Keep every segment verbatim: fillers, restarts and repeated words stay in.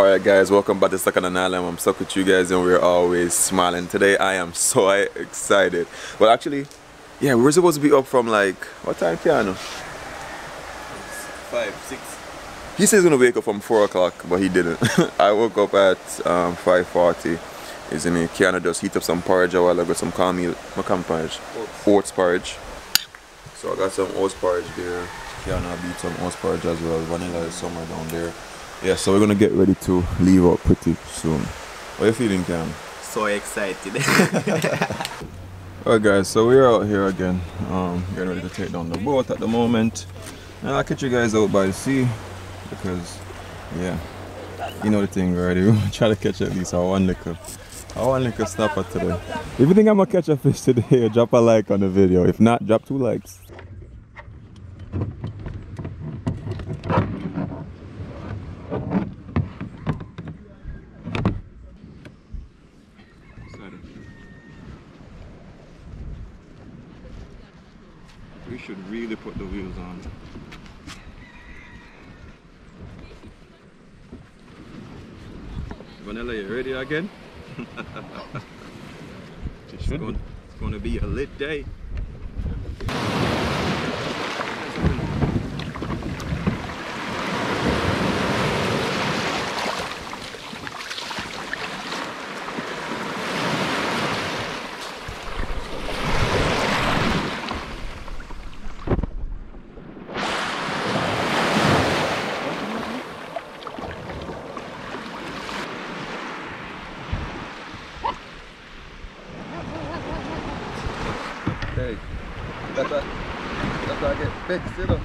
Alright guys, welcome back to Stuck on an Island. I'm stuck with you guys and we're always smiling. Today I am so excited. Well actually, yeah, we're supposed to be up from like, what time, Keanu? Five, six. He says he's gonna wake up from four o'clock, but he didn't. I woke up at um, five forty, isn't it? Keanu just heat up some porridge a while ago, some corn meal, what kind of porridge? Oats. Oats porridge. So I got some oats porridge there. Keanu beat some oats porridge as well. Vanilla is somewhere down there. Yeah, so we're gonna get ready to leave out pretty soon. How are you feeling, Cam? So excited. Alright guys, so we're out here again. Um, getting ready to take down the boat at the moment. And I'll catch you guys out by the sea because, yeah, you know the thing already. We're gonna try to catch at least our one liquor. Our one liquor snapper today. If you think I'm gonna catch a fish today, drop a like on the video. If not, drop two likes. We should really put the wheels on. Vanilla, you ready again? It's going to be a lit day. Hey, that's how, that's how I get fixed, you know.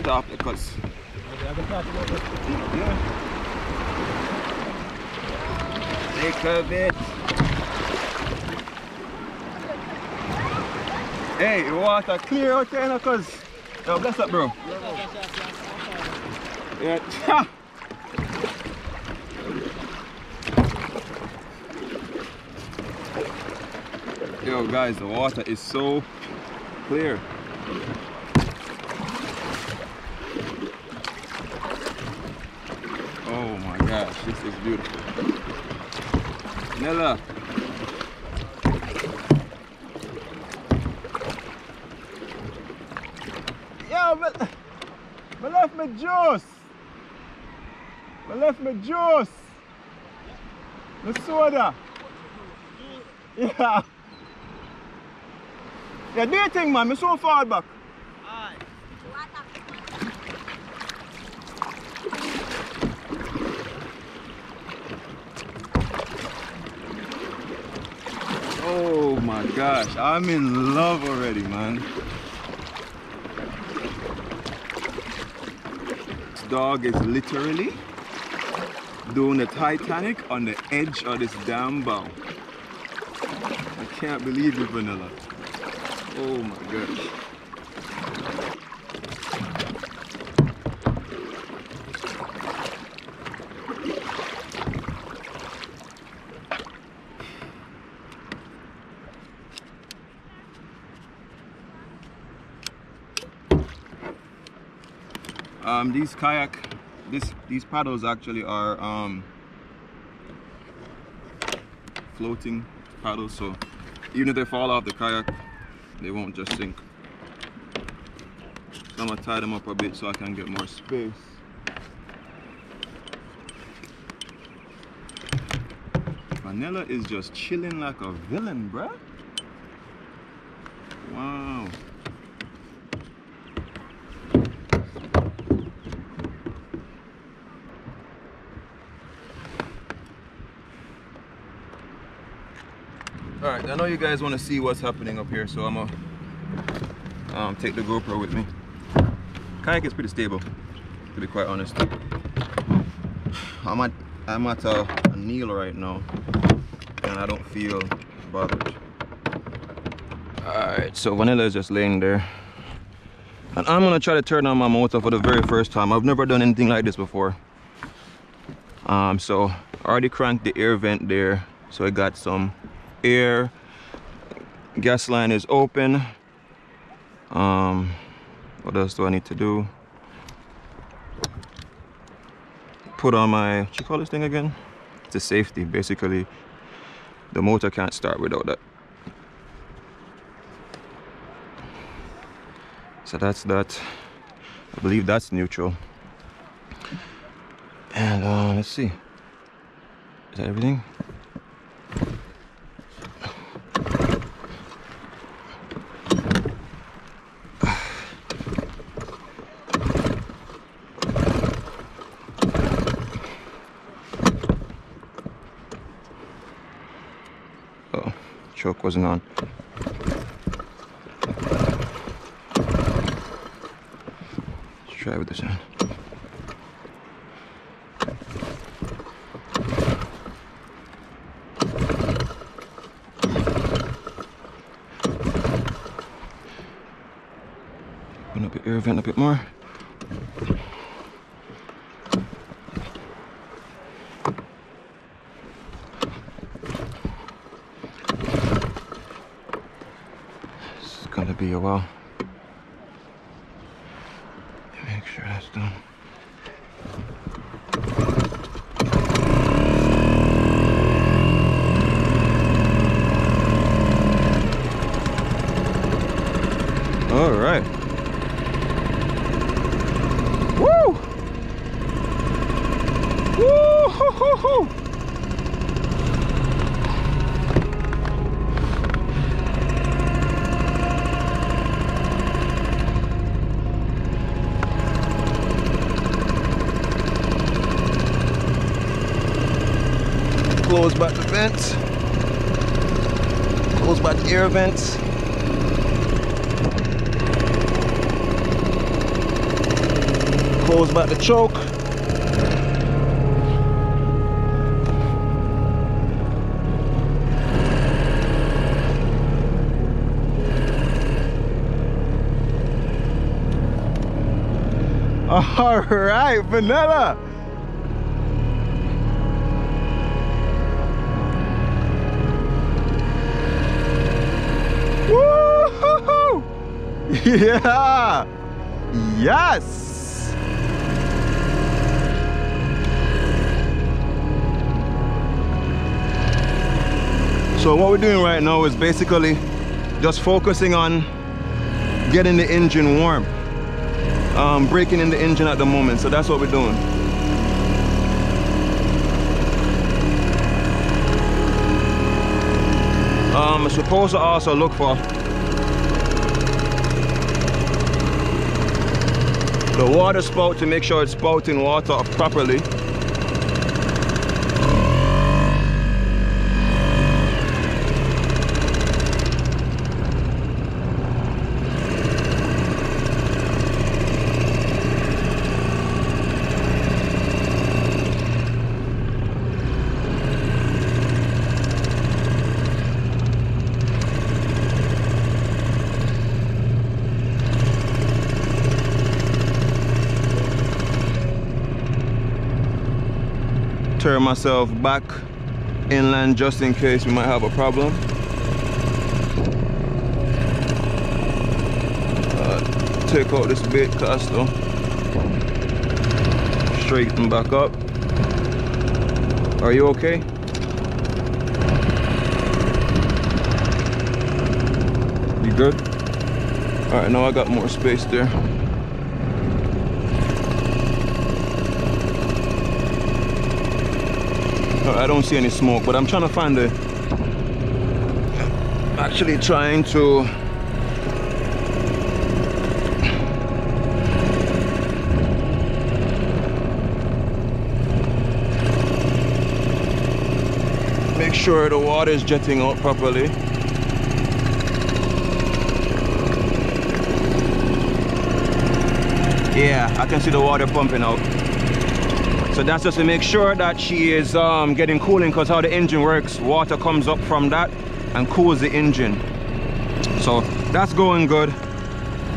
Stop the cuts. Take a bit. Hey, water clear out there, no cuz. Now bless up, bro. Yeah. Yo guys, the water is so clear. Oh my gosh, this is beautiful. Vanilla. Yo, but I left my juice. I left my juice. The soda. Yeah. Yeah, do your thing, man. I'm so far back. Oh my gosh, I'm in love already, man. This dog is literally doing the Titanic on the edge of this damn bow. I can't believe it, Vanilla. Oh my gosh. Um, these kayak, this these paddles actually are um, floating paddles, so even if they fall off the kayak, they won't just sink. So I'm gonna tie them up a bit so I can get more space. Vanilla is just chilling like a villain, bruh. Wow. Alright, I know you guys want to see what's happening up here, so I'm going to um, take the GoPro with me. Kayak is pretty stable, to be quite honest. I'm at, I'm at a, a kneel right now, and and I don't feel bothered. Alright, so Vanilla is just laying there. And I'm gonna try to turn on my motor for the very first time. I've never done anything like this before. Um, so I already cranked the air vent there. So I got some air. Gas line is open. Um, what else do I need to do? Put on my, what you call this thing again? It's a safety, basically. The motor can't start without that. So that's that. I believe that's neutral. And uh, let's see. Is that everything? Oh, choke wasn't on. Try with this hand. Open up your air vent a bit more. This is gonna be a while. Make sure that's done. All right. Woo! Woo! Hoo, hoo, hoo. Close back the vents, close back the air vents. Close back the choke. All right, Vanilla. Yeah! Yes! So what we're doing right now is basically just focusing on getting the engine warm. Um, braking in the engine at the moment, so that's what we're doing. Um, I'm supposed to also look for the water spout to make sure it's spouting water properly. Turn myself back inland just in case we might have a problem. Uh, take out this bait caster, straighten back up. Are you okay? You good? All right, now I got more space there. I don't see any smoke, but I'm trying to find the... Actually trying to... make sure the water is jetting out properly. Yeah, I can see the water pumping out. So that's just to make sure that she is um, getting cooling, because how the engine works, water comes up from that and cools the engine. So that's going good.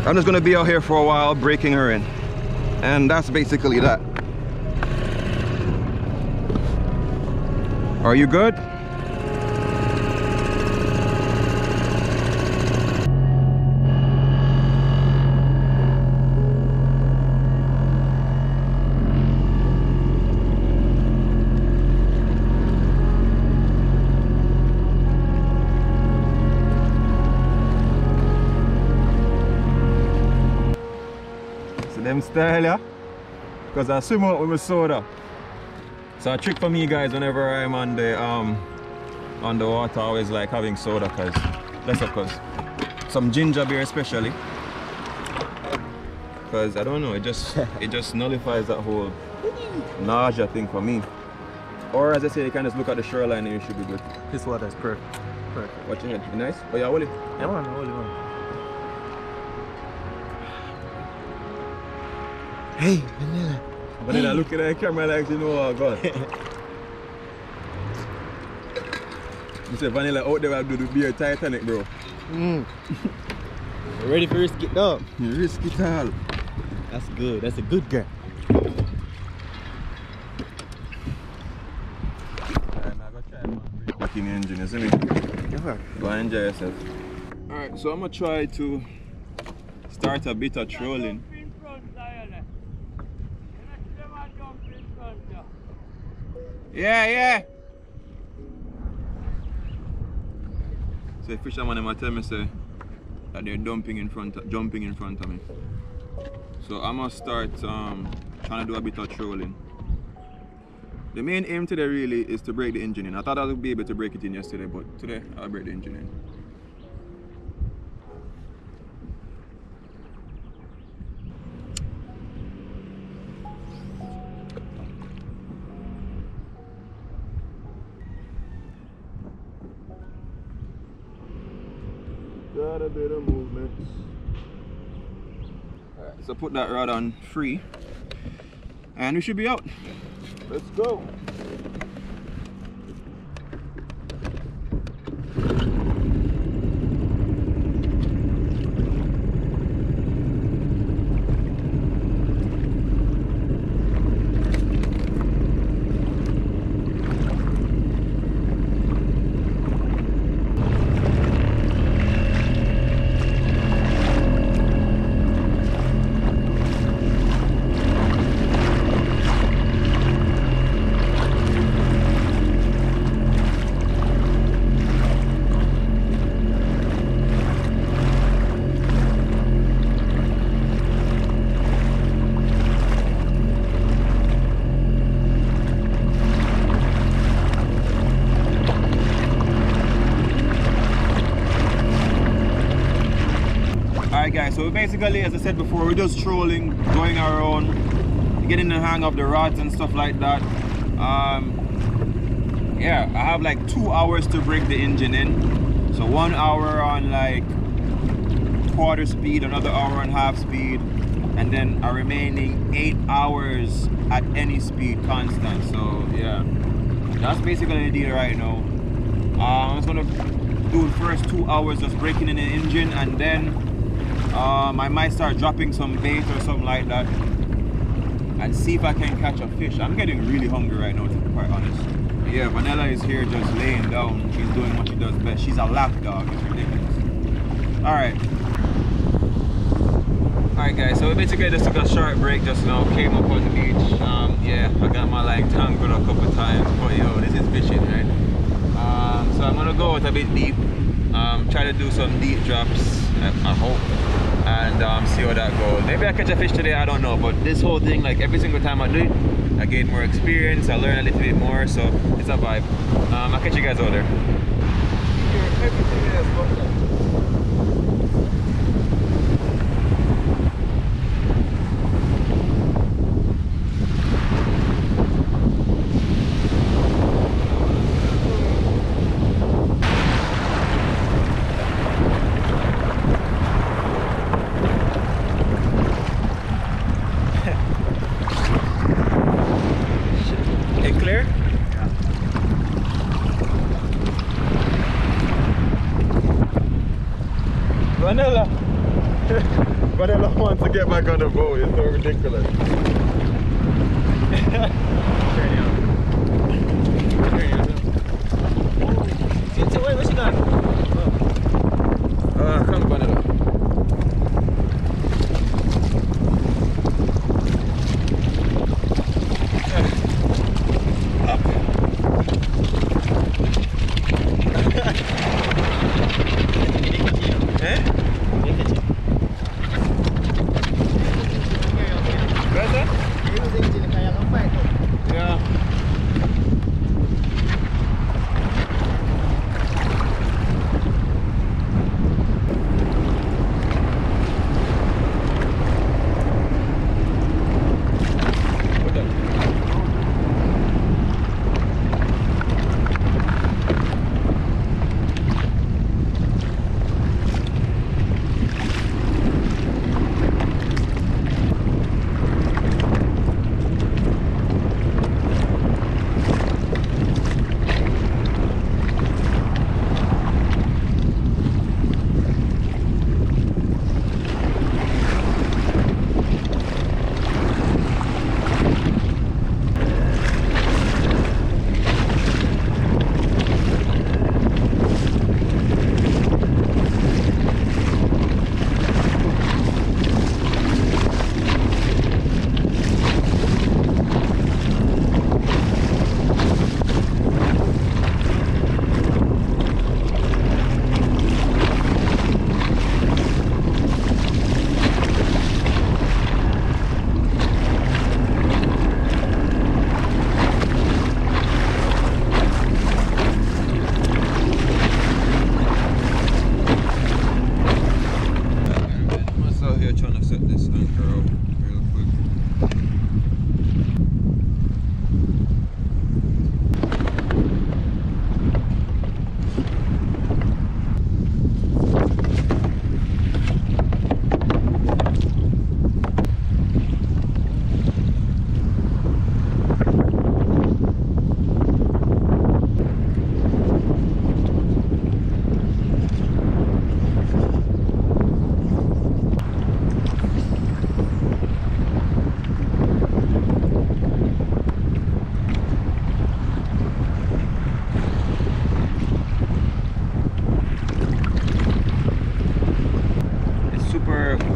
I'm just gonna be out here for a while breaking her in. And that's basically that. Are you good? Them style, yeah? Because I swim out with my soda. So a trick for me, guys, whenever I'm on the um on the water, I always like having soda, cause that's of course some ginger beer especially. Cause I don't know, it just it just nullifies that whole nausea thing for me. Or as I say, you can just look at the shoreline and you should be good. This water is perfect. Perfect. Watch your head. You nice? Oh yeah, hold it. Yeah man, hold it man. Hey, Vanilla. Vanilla, hey. Look at that camera like you know, oh God. You said Vanilla out there, I do the beer Titanic, bro. Mm. Ready for risk it, dog? You risk it all. That's good. That's a good girl. Alright, now go try it. Back in the engine, isn't it? Yeah. Go enjoy yourself. Alright, so I'm going to try to start a bit of trolling. Yeah, yeah. So the fisherman might tell me say that they're dumping in front of, jumping in front of me. So I must start um, trying to do a bit of trolling. The main aim today really is to break the engine in. I thought I would be able to break it in yesterday, but today I'll break the engine in. Got a bit of movement. Alright, so put that rod on free and we should be out. Let's go. So basically, as I said before, we're just trolling, going our own, getting the hang of the rods and stuff like that. Um, yeah, I have like two hours to break the engine in. So one hour on like quarter speed, another hour on half speed, and then a remaining eight hours at any speed constant. So yeah, that's basically the deal right now. Uh, I'm just gonna do the first two hours just breaking in the engine, and then Um, I might start dropping some bait or something like that and see if I can catch a fish. I'm getting really hungry right now, to be quite honest. But yeah, Vanilla is here just laying down. She's doing what she does best. She's a lap dog. It's ridiculous. Alright. Alright guys, so we basically just took a short break just now. Came up on the beach. Um, yeah, I got my like tangled a couple of times. But yo, this is fishing, right? Um, so I'm going to go out a bit deep. Um, try to do some deep drops, I, I hope. and um, see how that goes. Maybe I catch a fish today, I don't know, but this whole thing, like every single time I do it, I gain more experience, I learn a little bit more, so it's a vibe. Um, I'll catch you guys out there. Vanilla wants to get back on the boat, it's so ridiculous. So wait, what you got? Uh, come Vanilla.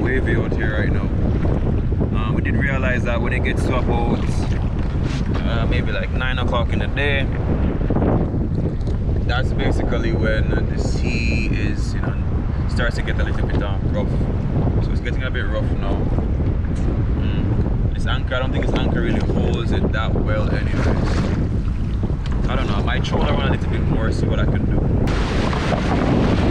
Wavy out here right now. Um, we didn't realize that when it gets to about uh, maybe like nine o'clock in the day, that's basically when the sea is, you know, starts to get a little bit um, rough. So it's getting a bit rough now. Mm. This anchor, I don't think this anchor really holds it that well, anyways. I don't know. I might troll around a little bit more, see what I can do.